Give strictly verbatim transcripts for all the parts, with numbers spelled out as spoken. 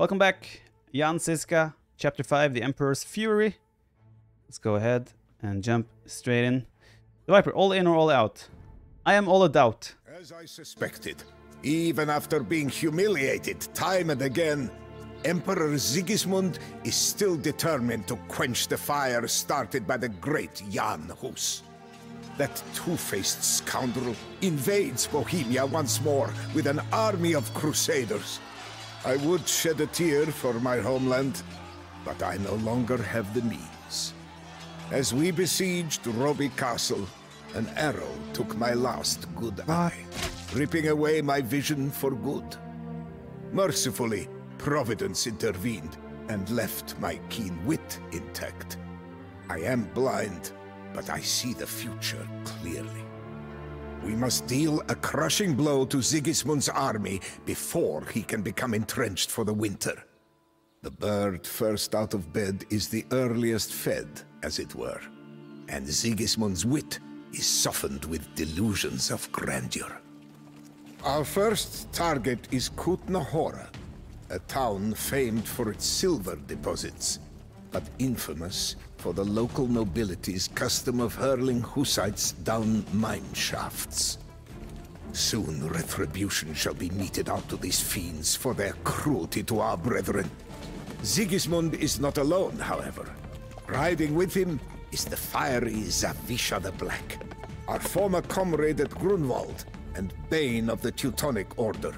Welcome back, Jan Žižka, Chapter five, The Emperor's Fury. Let's go ahead and jump straight in. The Viper, all in or all out? I am all a doubt. As I suspected, even after being humiliated time and again, Emperor Sigismund is still determined to quench the fire started by the great Jan Hus. That two-faced scoundrel invades Bohemia once more with an army of crusaders. I would shed a tear for my homeland, but I no longer have the means. As we besieged Roby Castle, an arrow took my last good eye, ripping away my vision for good. Mercifully, Providence intervened and left my keen wit intact. I am blind, but I see the future clearly. We must deal a crushing blow to Sigismund's army before he can become entrenched for the winter. The bird first out of bed is the earliest fed, as it were, and Sigismund's wit is softened with delusions of grandeur. Our first target is Kutná Hora, a town famed for its silver deposits, but infamous for the local nobility's custom of hurling Hussites down mine shafts. Soon retribution shall be meted out to these fiends for their cruelty to our brethren. Sigismund is not alone, however. Riding with him is the fiery Zawisza the Black, our former comrade at Grunwald and bane of the Teutonic Order.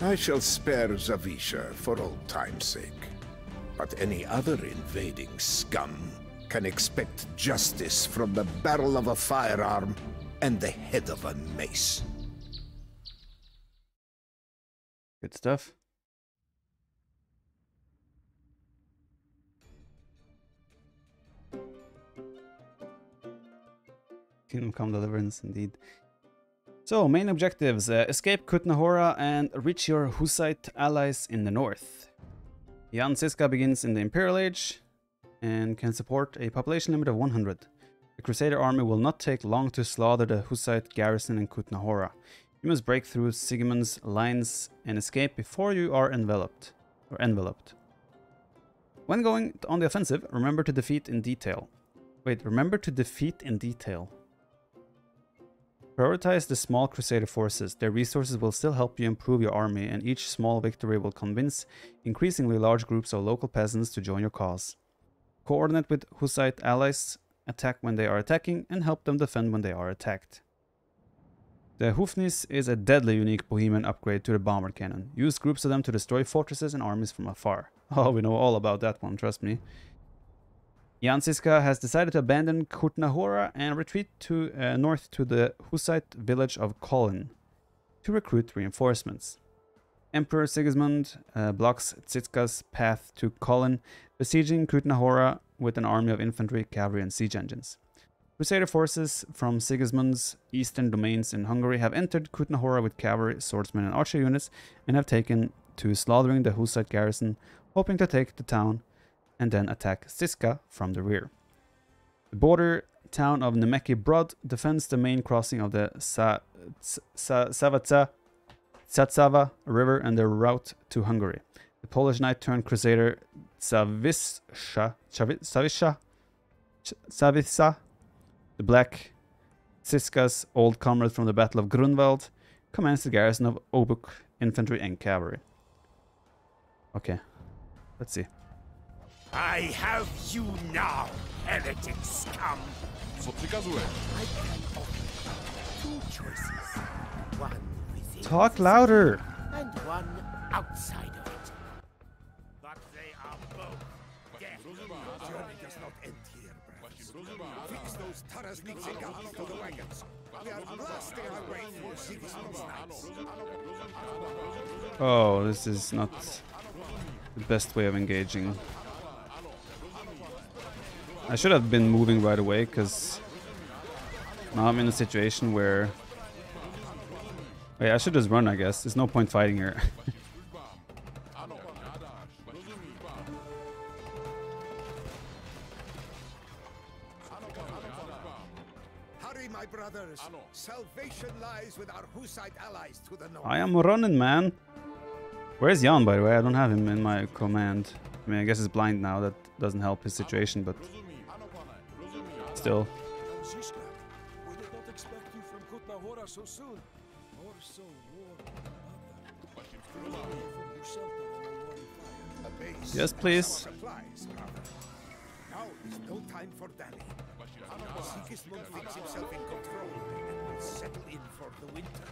I shall spare Zawisza for old time's sake. But any other invading scum can expect justice from the barrel of a firearm and the head of a mace. Good stuff. Kingdom Come Deliverance, indeed. So, main objectives. Uh, escape Kutná Hora and reach your Hussite allies in the north. Jan Žižka begins in the Imperial Age and can support a population limit of one hundred. The Crusader army will not take long to slaughter the Hussite garrison in Kutná Hora. You must break through Sigismund's lines and escape before you are enveloped. Or enveloped. When going on the offensive, remember to defeat in detail. Wait, remember to defeat in detail. Prioritize the small Crusader forces. Their resources will still help you improve your army, and each small victory will convince increasingly large groups of local peasants to join your cause. Coordinate with Hussite allies, attack when they are attacking, and help them defend when they are attacked. The Houfnice is a deadly unique Bohemian upgrade to the Bomber Cannon. Use groups of them to destroy fortresses and armies from afar. Oh, we know all about that one, trust me. Jan Žižka has decided to abandon Kutná Hora and retreat to uh, north to the Hussite village of Kolin to recruit reinforcements. Emperor Sigismund uh, blocks Žižka's path to Kolin, besieging Kutná Hora with an army of infantry, cavalry, and siege engines. Crusader forces from Sigismund's eastern domains in Hungary have entered Kutná Hora with cavalry, swordsmen, and archer units, and have taken to slaughtering the Hussite garrison, hoping to take the town and then attack Žižka from the rear. The border town of Nemecki Brod defends the main crossing of the Sázava River and their route to Hungary. The Polish knight-turned-crusader Zawisza the Black, Žižka's old comrade from the Battle of Grunwald, commands the garrison of Obuk, infantry and cavalry. Okay, let's see. I have you now, heretic scum! So prikazuję. I can offer two choices. One within. Talk louder! And one outside of it. But they are both dead. The journey does not end here, Brad. Fix those Tarasnitsa guns to the wagons. We are blasting our way through Sigismund's knights. Oh, this is not the best way of engaging. I should have been moving right away, because now I'm in a situation where... Wait, I should just run, I guess. There's no point fighting here. Hurry, my brothers. Salvation lies with our Hussite allies to the north. I am running, man. Where's Jan, by the way? I don't have him in my command. I mean, I guess he's blind now. That doesn't help his situation, but still. Žižka, we did not expect you from Kutná Hora so soon. Or so warm. Yes, please. Now is no time for dallying. Sigismund thinks himself in control and settle in for the winter.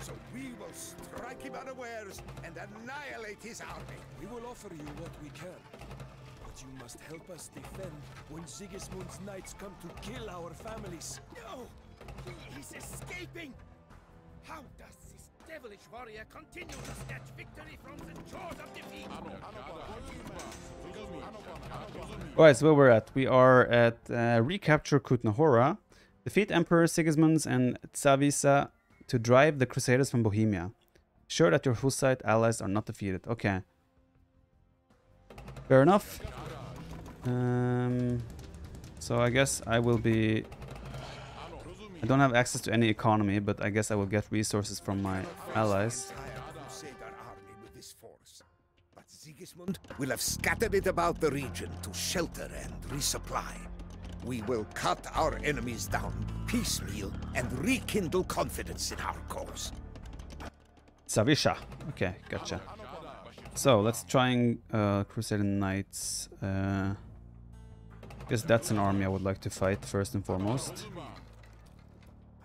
So we will strike him unawares and annihilate his army. We will offer you what we can, but you must help us defend when Sigismund's knights come to kill our families. No! He is escaping! How does this devilish warrior continue to snatch victory from the jaws of defeat? Alright, so where we're at. We are at uh, recapture Kutná Hora, defeat Emperor Sigismund and Zawisza to drive the Crusaders from Bohemia. Sure that your Hussite allies are not defeated. Okay. Fair enough. Um, so I guess I will be... I don't have access to any economy, but I guess I will get resources from my allies. But Sigismund will have scattered it about the region to shelter and resupply. We will cut our enemies down, piecemeal, and rekindle confidence in our cause. Zawisza. Okay, gotcha. So, let's try and uh, Crusader Knights. Uh, I guess that's an army I would like to fight first and foremost.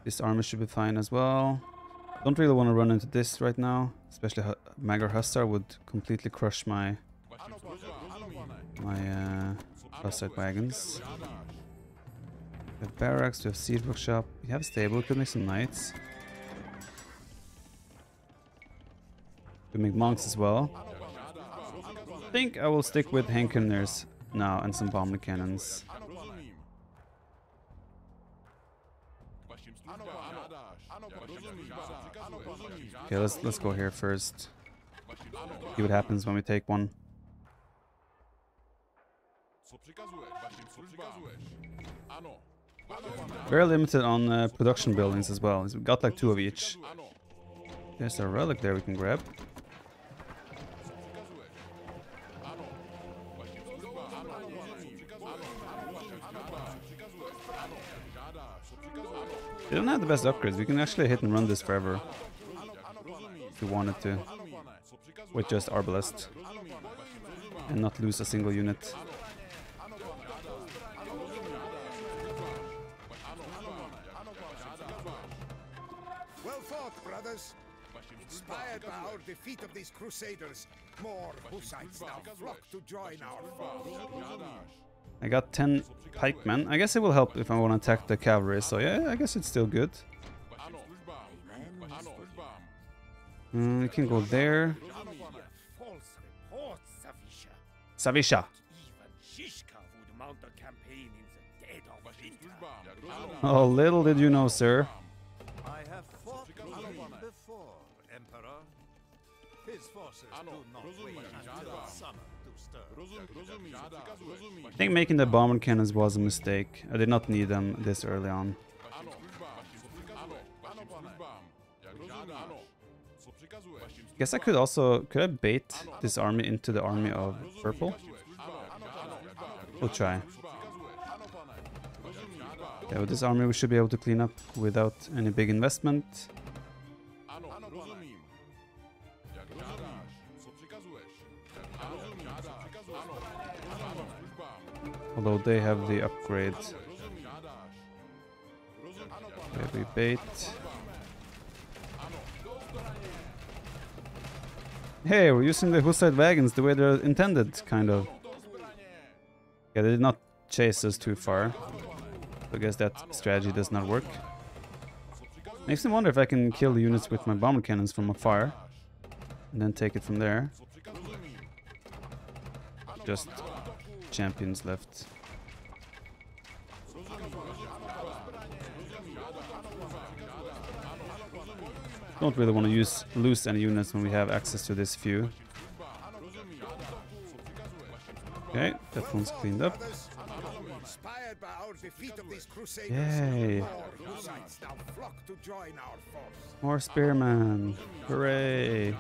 This army should be fine as well. Don't really want to run into this right now. Especially H Magyar Huszar would completely crush my... My uh, Hussite wagons. We have barracks, we have seed workshop, we have stable, we could make some knights. We make monks as well. I think I will stick with Henkerners now and some bomber cannons. Okay, let's let's go here first. See what happens when we take one. Very limited on uh, production buildings as well. We've got like two of each. There's a relic there we can grab. They don't have the best upgrades. We can actually hit and run this forever if we wanted to, with just Arbalest and not lose a single unit. Inspired by our defeat of these Crusaders, more Hussites now flock to join our foe. I got ten pikemen. I guess it will help if I want to attack the cavalry, so yeah, I guess it's still good. Mm, we can go there. Zawisza! Oh, little did you know, sir. I have fought before, Emperor. His forces do not wait until summer to stir. I think making the bomber cannons was a mistake. I did not need them this early on. I guess I could also could I bait this army into the army of purple? We'll try. Yeah, with this army we should be able to clean up without any big investment. Although they have the upgrade. Okay, we bait. Hey, we're using the Hussite wagons the way they're intended, kind of. Yeah, they did not chase us too far. I guess that strategy does not work. Makes me wonder if I can kill the units with my bomber cannons from afar and then take it from there. Just champions left. Don't really want to use lose any units when we have access to this few. Okay, that one's cleaned up. Inspired by our defeat of these Crusaders, more Hussites now flock to join our force. More spearmen, hooray!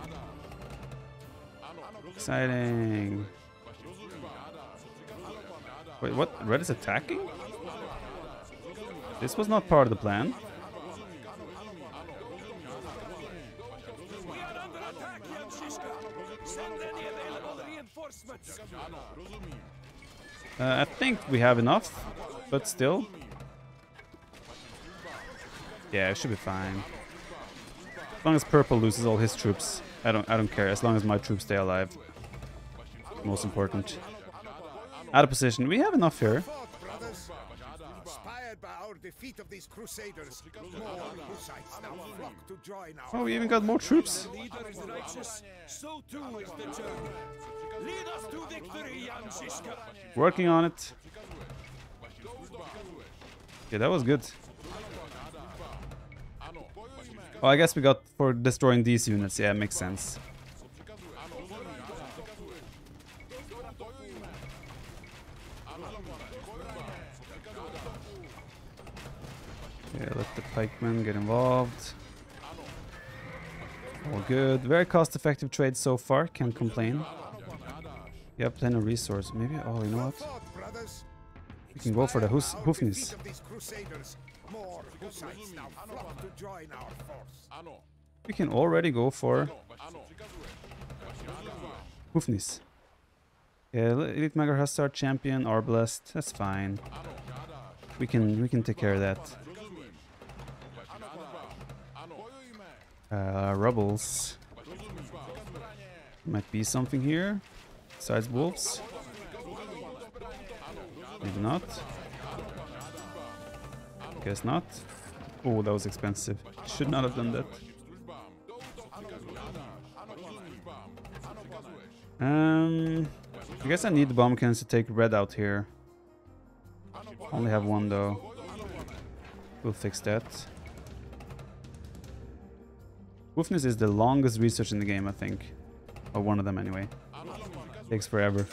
Exciting. Wait, what? Red is attacking? This was not part of the plan. Uh, I think we have enough, but still. Yeah, it should be fine. As long as Purple loses all his troops, I don't, I don't care. As long as my troops stay alive, most important. Out of position. We have enough here. Oh, we even got more troops. Working on it. Yeah, that was good. Oh, I guess we got for destroying these units. Yeah, makes sense. Yeah, let the pikemen get involved. All good. Very cost-effective trade so far. Can't complain. We have plenty of resource. Maybe. Oh, you know what? We can go for the Hus Houfnice. We can already go for Houfnice. Yeah, Elite Magyar Huszar champion, Arbalest. That's fine. We can we can take care of that. Uh, Rebels. Might be something here. Besides wolves. Maybe not. Guess not. Oh, that was expensive. Should not have done that. Um, I guess I need the bomb cannons to take red out here. Only have one though. We'll fix that. Houfnice is the longest research in the game, I think. Or one of them, anyway. Takes forever.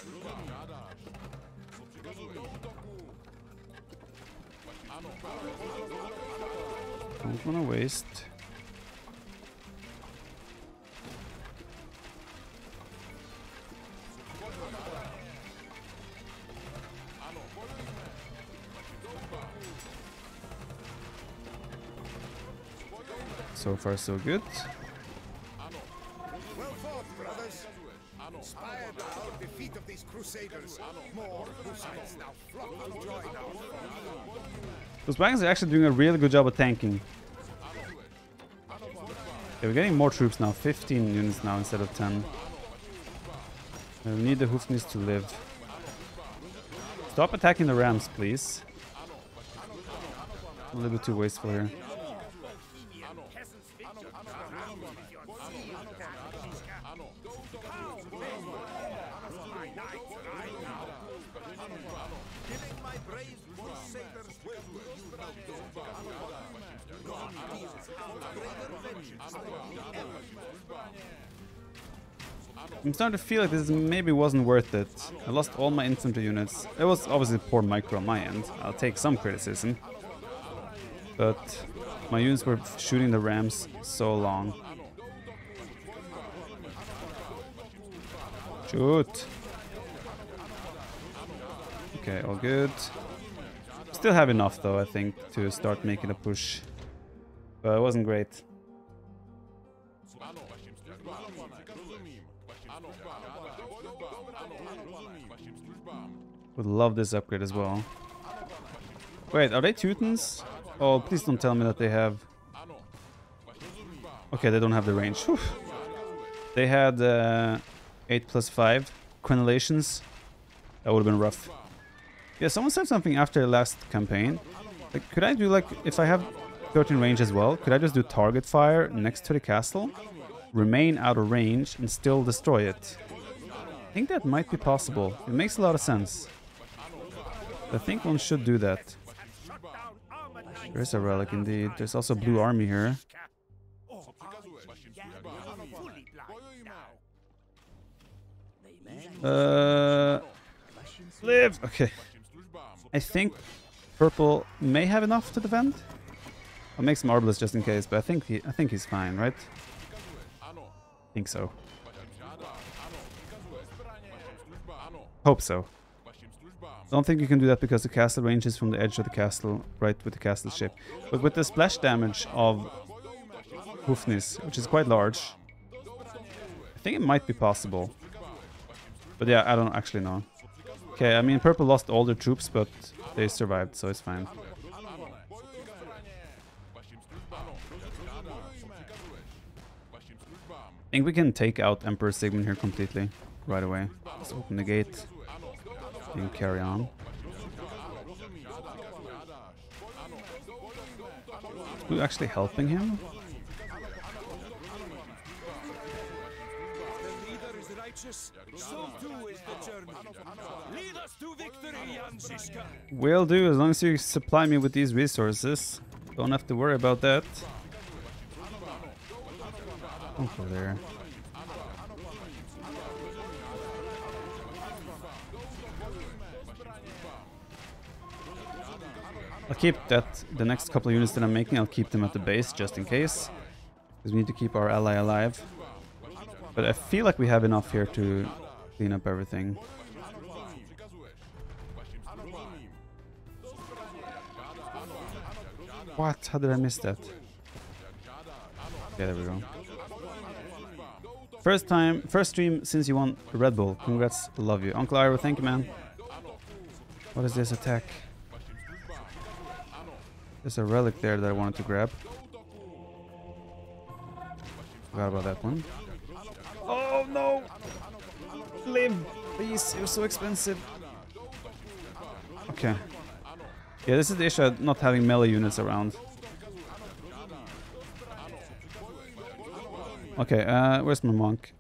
Don't wanna waste. So far, so good. Those wagons are actually doing a really good job of tanking. Yeah, we're getting more troops now, fifteen units now instead of ten. We need the Houfnice to live. Stop attacking the rams, please. A little bit too wasteful here. I'm starting to feel like this maybe wasn't worth it. I lost all my infantry units. It was obviously poor micro on my end. I'll take some criticism. But my units were shooting the rams so long. Shoot. Okay, all good. Still have enough though, I think, to start making a push. But it wasn't great. Would love this upgrade as well. Wait, are they Teutons? Oh, please don't tell me that they have... Okay, they don't have the range. Whew. They had uh, eight plus five. Crenellations. That would have been rough. Yeah, someone said something after the last campaign. Like, could I do like... If I have thirteen range as well, could I just do target fire next to the castle? Remain out of range and still destroy it. I think that might be possible. It makes a lot of sense. I think one should do that. There's a relic indeed. There's also blue army here. Uh, live! Okay. I think purple may have enough to defend. I'll make some Arbalest just in case, but I think he, I think he's fine, right? I think so. Hope so. Don't think you can do that because the castle ranges from the edge of the castle, right with the castle ship. But with the splash damage of Houfnice, which is quite large, I think it might be possible. But yeah, I don't actually know. Okay, I mean, purple lost all their troops, but they survived, so it's fine. I think we can take out Emperor Sigismund here completely, right away. Let's open the gate and carry on. Are we actually helping him? So too is the journey. Lead us to victory, Jan Žižka. Will do, as long as you supply me with these resources. Don't have to worry about that. Over there. I'll keep that, the next couple of units that I'm making, I'll keep them at the base just in case. Because we need to keep our ally alive. But I feel like we have enough here to clean up everything. What? How did I miss that? Yeah, there we go. First time, first stream since you won Red Bull. Congrats, love you. Uncle Ira, thank you, man. What is this attack? There's a relic there that I wanted to grab. Forgot about that one. Oh no! Live! Please, you're so expensive. Okay. Yeah, this is the issue of not having melee units around. Okay, uh, where's my monk?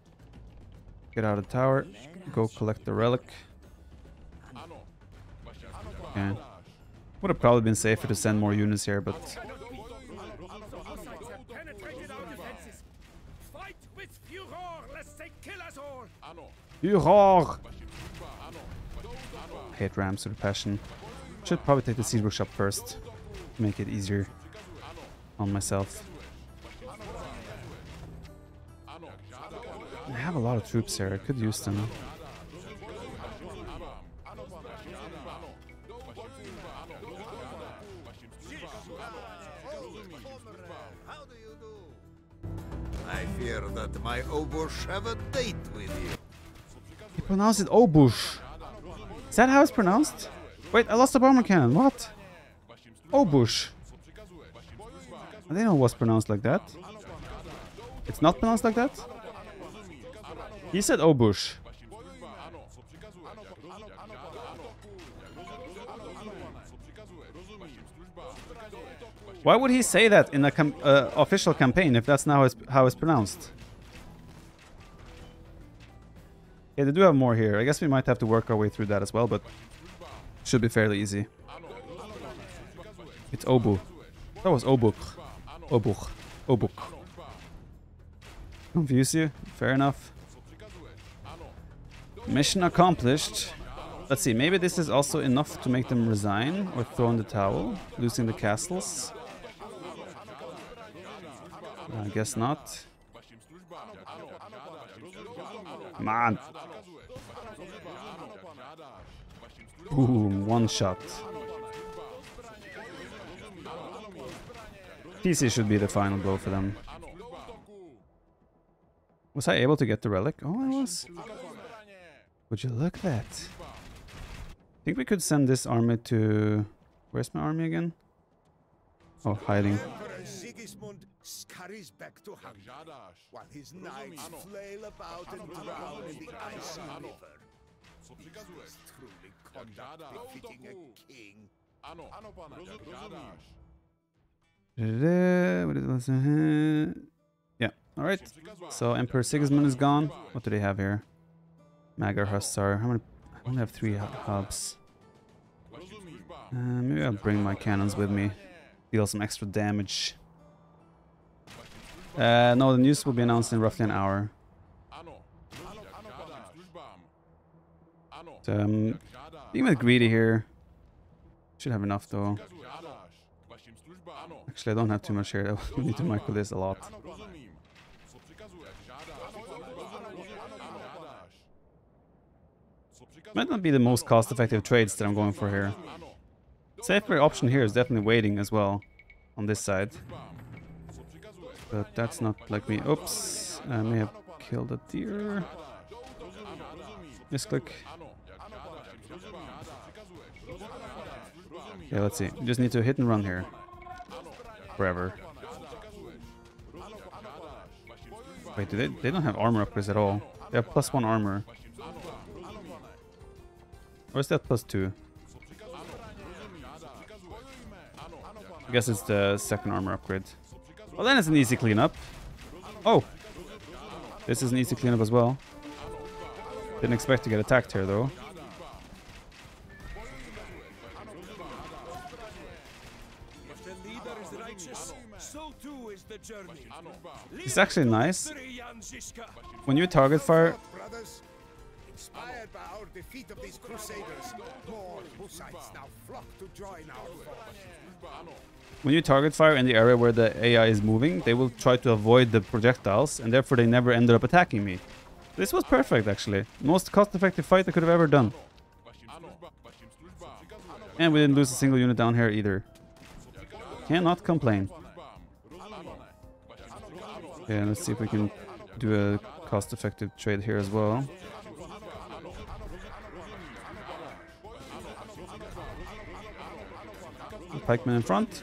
Get out of the tower. Go collect the relic. Okay. Would have probably been safer to send more units here, but... Hurrah! Hate rams with a passion. Should probably take the seed workshop first. Make it easier on myself. I have a lot of troops here, I could use them. I fear that my Obush have a date with you. You pronounce it Obush. Is that how it's pronounced? Wait, I lost the bomber cannon. What? Obush. I didn't know it was pronounced like that. It's not pronounced like that? He said Obush. Why would he say that in an uh, official campaign if that's not how it's, how it's pronounced? Yeah, they do have more here. I guess we might have to work our way through that as well, but should be fairly easy. It's Obu. That was Obuk. Obuk. Obuk. Confuse you? Fair enough. Mission accomplished. Let's see, maybe this is also enough to make them resign or throw in the towel, losing the castles. I guess not. Man. Boom, one shot. P C should be the final blow for them. Was I able to get the relic? Oh, I was. Would you look at that? I think we could send this army to... Where's my army again? Oh, hiding. Sigismund scurries back to Hungary, while his knights flail about and drown in the icy river. It is truly conduct befitting a king. Yeah, alright. So Emperor Sigismund is gone. What do they have here? Magyar Huszar. How many? I only have three hubs. Uh, maybe I'll bring my cannons with me. Deal some extra damage. Uh, no, the news will be announced in roughly an hour. But, um, being with greedy here. Should have enough though. Actually, I don't have too much here. I need to micro this a lot. Might not be the most cost-effective trades that I'm going for here. Safer option here is definitely waiting as well on this side. But that's not like me. Oops, I may have killed a deer. Misclick. Okay, let's see. Just need to hit and run here. Forever. Wait, do they, they don't have armor upgrades at all. They have plus one armor. Or is that plus two? I guess it's the second armor upgrade. Well, then it's an easy cleanup. Oh! This is an easy cleanup as well. Didn't expect to get attacked here, though. It's actually nice. When you target fire... Inspired by our defeat of these crusaders, more Hussites now flock to join our foe. When you target fire in the area where the A I is moving, they will try to avoid the projectiles, and therefore they never ended up attacking me. This was perfect, actually. Most cost-effective fight I could have ever done. And we didn't lose a single unit down here either. Cannot complain. Okay, let's see if we can do a cost-effective trade here as well. Pikeman in front.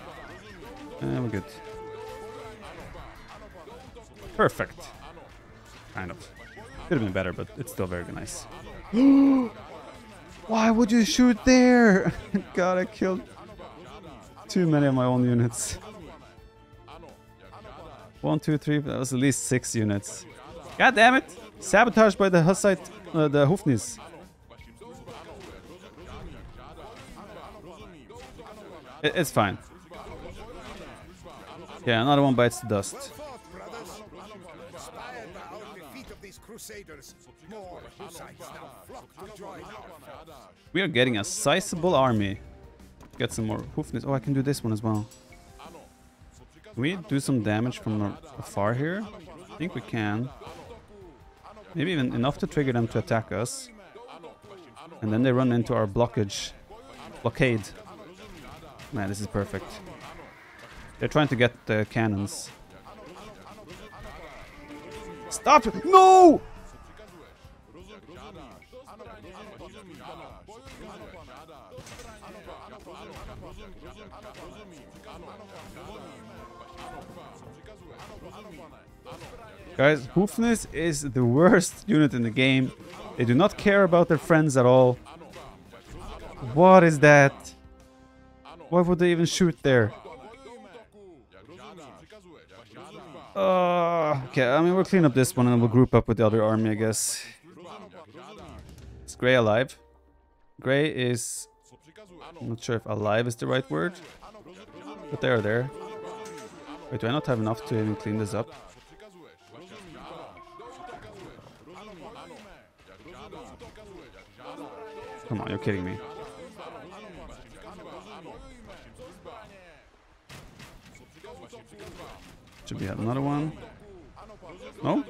And we're good. Perfect. Kind of. Could have been better, but it's still very nice. Why would you shoot there? God, I killed too many of my own units. One, two, three, that was at least six units. God damn it! Sabotaged by the Hussite, uh, the Houfnice. It's fine. Yeah, another one bites the dust. We are getting a sizable army. Get some more Houfnice. Oh, I can do this one as well. Can we do some damage from afar here? I think we can. Maybe even enough to trigger them to attack us. And then they run into our blockage. Blockade. Man, this is perfect. They're trying to get the cannons. Stop! No! Guys, Houfnice is the worst unit in the game. They do not care about their friends at all. What is that? Why would they even shoot there? Uh, okay, I mean, we'll clean up this one and we'll group up with the other army, I guess. Is Grey alive? Grey is... I'm not sure if alive is the right word. But they are there. Wait, do I not have enough to even clean this up? Come on, you're kidding me. Should we have another one? No?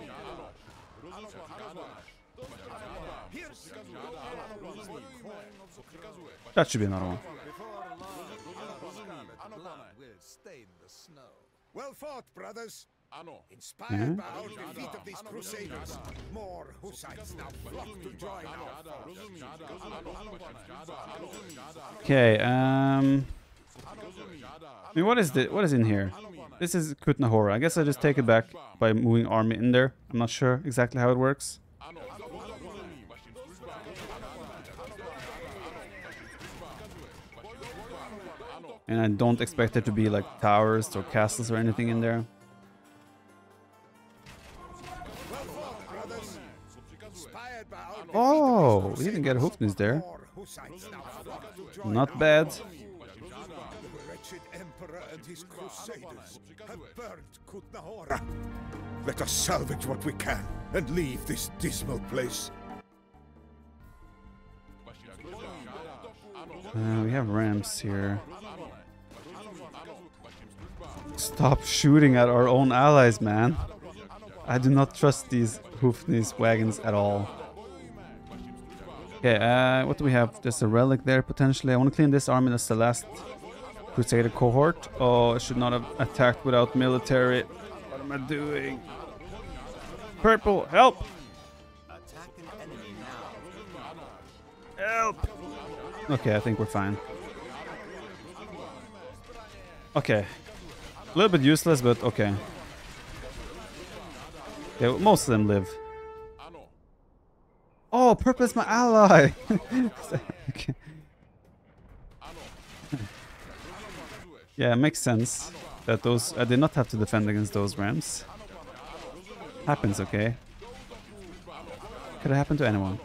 That should be another one. Well fought, brothers. Inspired by our defeat of these crusaders, more Hussites now flock to join our. Okay, um I mean, what is the what is in here? This is Kutná Hora. I guess I just take it back by moving army in there. I'm not sure exactly how it works. And I don't expect there to be like towers or castles or anything in there. Oh, we didn't get Houfnice there. Not bad. Emperor and his crusaders have burned Kutná Hora. Let us salvage what we can and leave this dismal place. Uh, we have ramps here. Stop shooting at our own allies, man. I do not trust these Houfnice wagons at all. Okay, uh, what do we have? There's a relic there potentially. I want to clean this army. That's the last Crusader cohort. Oh, I should not have attacked without military. What am I doing? Purple, help! Help! Okay, I think we're fine. Okay. A little bit useless, but okay. Okay, well, most of them live. Oh, purple is my ally! Okay. Yeah, it makes sense that those... I did not have to defend against those rams. Happens, okay. Could have happened to anyone.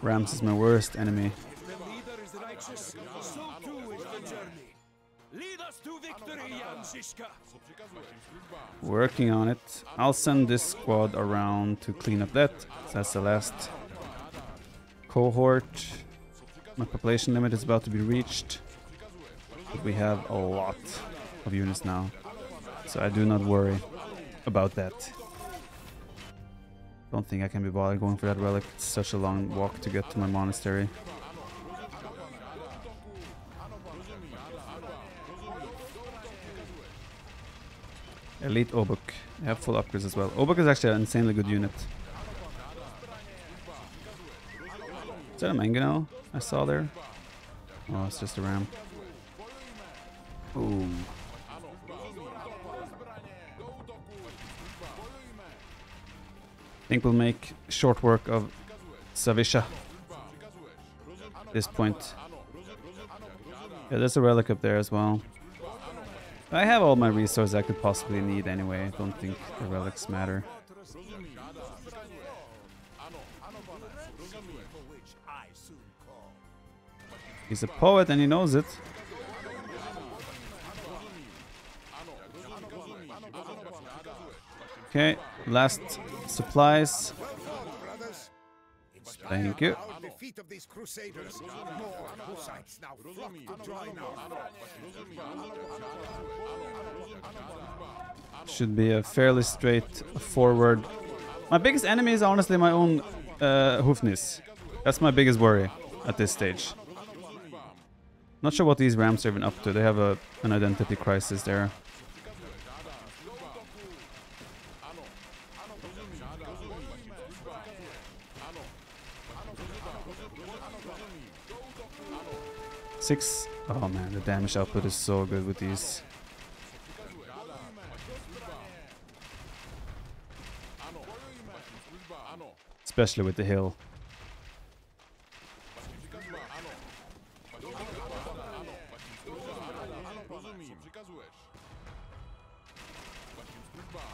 Rams is my worst enemy. Working on it. I'll send this squad around to clean up that. That's the last cohort. My population limit is about to be reached. But we have a lot of units now. So I do not worry about that. Don't think I can be bothered going for that relic. It's such a long walk to get to my monastery. Elite Obuk. They have full upgrades as well. Obuk is actually an insanely good unit. Is that a mangonel I saw there? Oh, it's just a ram. Ooh. I think we'll make short work of Zawisza at this point. Yeah, there's a relic up there as well. I have all my resources I could possibly need anyway. I don't think the relics matter. He's a poet and he knows it. Okay, last supplies. Thank you. Should be a fairly straightforward. My biggest enemy is honestly my own uh, Houfnice. That's my biggest worry at this stage. Not sure what these rams are even up to. They have a an identity crisis there. Six. Oh man, the damage output is so good with these. Especially with the hill.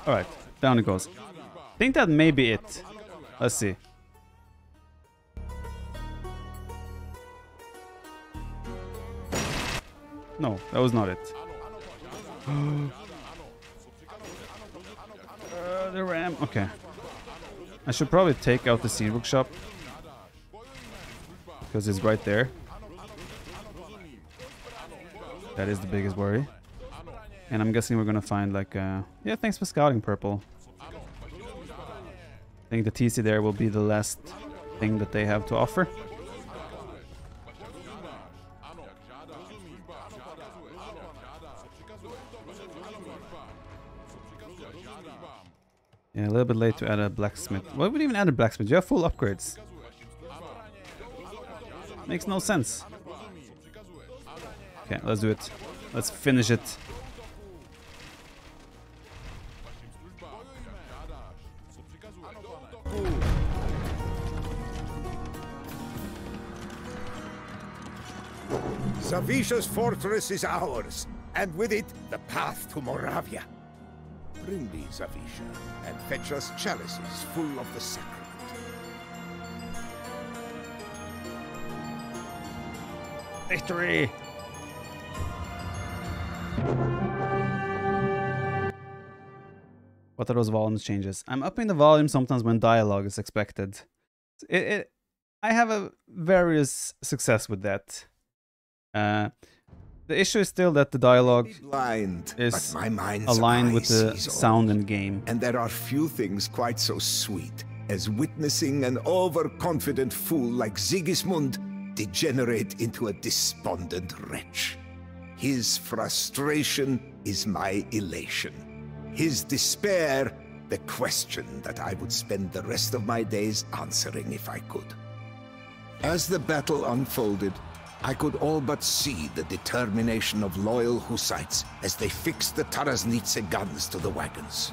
Alright, down it goes. I think that may be it. Let's see. No, that was not it. uh, the ram. Okay. I should probably take out the seed workshop because it's right there. That is the biggest worry. And I'm guessing we're gonna find like uh yeah, thanks for scouting, Purple. I think the T C there will be the last thing that they have to offer. Yeah, a little bit late to add a blacksmith. Why would you even add a blacksmith? You have full upgrades. Makes no sense. Okay, let's do it. Let's finish it. Zawisza's fortress is ours, and with it, the path to Moravia. Bring me Zawisza, and fetch us chalices full of the sacrament. Victory! What are those volume changes? I'm upping the volume sometimes when dialogue is expected. It, it, I have a various success with that. Uh, The issue is still that the dialogue blind, is my aligned with the sound and game. And there are few things quite so sweet as witnessing an overconfident fool like Sigismund degenerate into a despondent wretch. His frustration is my elation. His despair, the question that I would spend the rest of my days answering if I could. As the battle unfolded, I could all but see the determination of loyal Hussites as they fixed the Tarasnitsa guns to the wagons.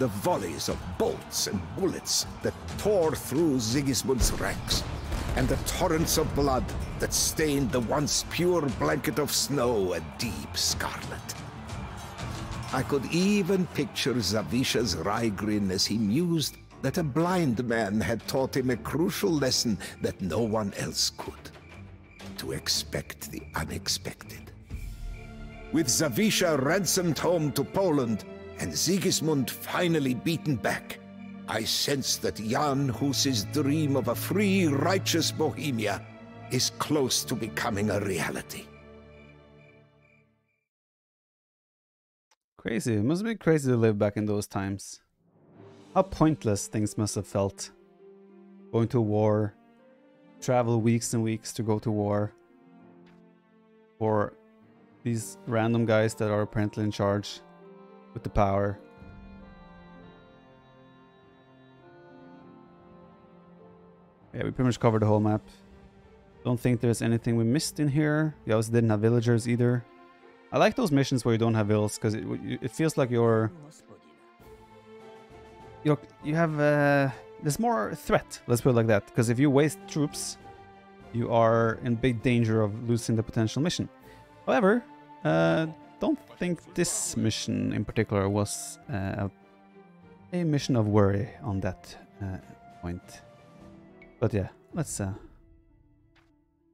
The volleys of bolts and bullets that tore through Sigismund's ranks, and the torrents of blood that stained the once pure blanket of snow a deep scarlet. I could even picture Zawisza's wry grin as he mused that a blind man had taught him a crucial lesson that no one else could. To expect the unexpected. With Zawisza ransomed home to Poland and Sigismund finally beaten back, I sense that Jan Hus's dream of a free, righteous Bohemia is close to becoming a reality. Crazy. It must be crazy to live back in those times. How pointless things must have felt. Going to war, travel weeks and weeks to go to war, or these random guys that are apparently in charge with the power. Yeah, we pretty much covered the whole map. Don't think there's anything we missed in here. We also didn't have villagers either. I like those missions where you don't have vills, because it, it feels like you're, you're you have uh, there's more threat, let's put it like that, because if you waste troops, you are in big danger of losing the potential mission. However, uh, don't think this mission in particular was uh, a mission of worry on that uh, point. But yeah, let's... Uh,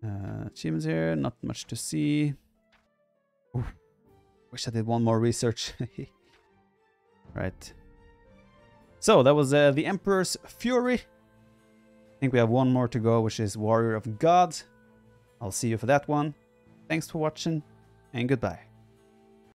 uh, achievements here, not much to see. Ooh, wish I did one more research. Right. So that was uh, the Emperor's Fury. I think we have one more to go, which is Warrior of Gods. I'll see you for that one. Thanks for watching, and goodbye.